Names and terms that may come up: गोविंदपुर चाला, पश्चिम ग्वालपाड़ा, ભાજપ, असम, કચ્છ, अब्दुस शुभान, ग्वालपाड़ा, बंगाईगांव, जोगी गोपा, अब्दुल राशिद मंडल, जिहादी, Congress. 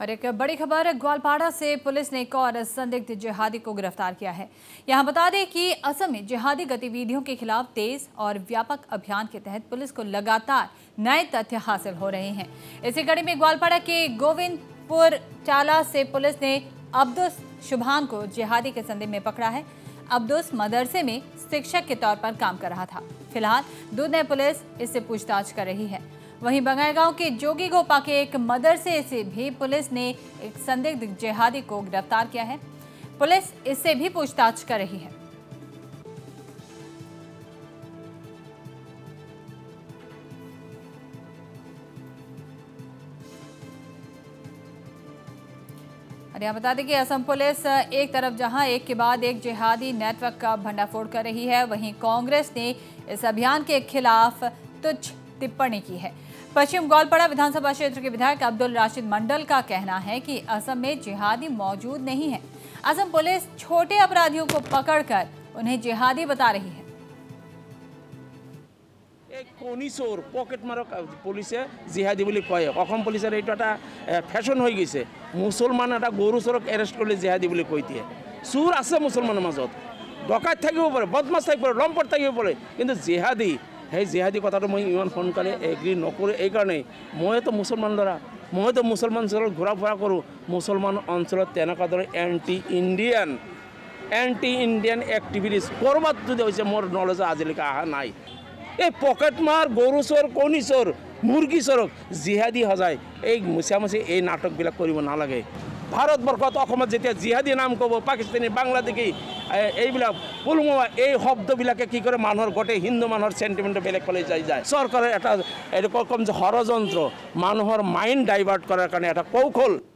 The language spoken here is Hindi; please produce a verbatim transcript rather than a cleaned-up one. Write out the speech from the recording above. और एक बड़ी खबर ग्वालपाड़ा से पुलिस ने एक और संदिग्ध जिहादी को गिरफ्तार किया है। यहां बता दें कि असम में जिहादी गतिविधियों के खिलाफ तेज और व्यापक अभियान के तहत पुलिस को लगातार नए तथ्य हासिल हो रहे हैं। इसी कड़ी में ग्वालपाड़ा के गोविंदपुर चाला से पुलिस ने अब्दुस शुभान को जिहादी के संदेह में पकड़ा है। अब्दुस मदरसे में शिक्षक के तौर पर काम कर रहा था। फिलहाल दूध ने पुलिस इससे पूछताछ कर रही है। वहीं बंगाईगांव के जोगी गोपा के एक मदरसे से भी पुलिस ने एक संदिग्ध जिहादी को गिरफ्तार किया है। पुलिस इससे भी पूछताछ कर रही है। यहां बता दें कि असम पुलिस एक तरफ जहां एक के बाद एक जिहादी नेटवर्क का भंडाफोड़ कर रही है, वहीं कांग्रेस ने इस अभियान के खिलाफ तुच्छ टिप्पणी की है। पश्चिम ग्वालपाड़ा विधानसभा क्षेत्र के विधायक अब्दुल राशिद मंडल का कहना है कि असम में जिहादी मौजूद नहीं है। असम पुलिस छोटे अपराधियों को पकड़कर उन्हें जिहादी बता रही है। एक कोनिसोर पॉकेट मारो पुलिस जिहादी বুলি কয়। অসম পুলিশের এইটো এটা ফ্যাশন হৈ গৈছে। মুসলমান এটা গরু চোরক এরেস্ট কৰিলে জিহাদি বুলি কৈ দিয়ে। চোৰ আছে মুসলমানৰ মাজত, ডকাইত থাকিব পাৰে, বদমাছ থাকিব পাৰে, লম্পট থাকিব পাৰে, কিন্তু জিহাদি है जिहादी कथा तो मैं इमान सोनकाले एग्री नक ये मैं तो मुसलमान लड़ा, मैं तो मुसलमान अंचल घूरा फुरा करूँ। मुसलमान अंचल तेने anti Indian anti Indian activities कौरबात जो मोर नलेज आजिले अहा ना। ये पकेट मार गरु चोर कणी चोर मुर्गी चोरक जिहादी हजाय मुचामुची ये नाटकबिल नालागे। भारतवर्ष जिहादी नाम कब पाकिस्तानी बांग्लादेशी এইবিলাক পুলমোৱা এই শব্দবিলাকে কি করে মানুহৰ গটে হিন্দু মানুহৰ সেন্টিমেন্ট বেলেগ কলে যাই যায়। সরকারের একটা এরকম যে ষড়যন্ত্র মানুহৰ মাইন্ড ডাইভার্ট করার কারণে একটা কৌশল।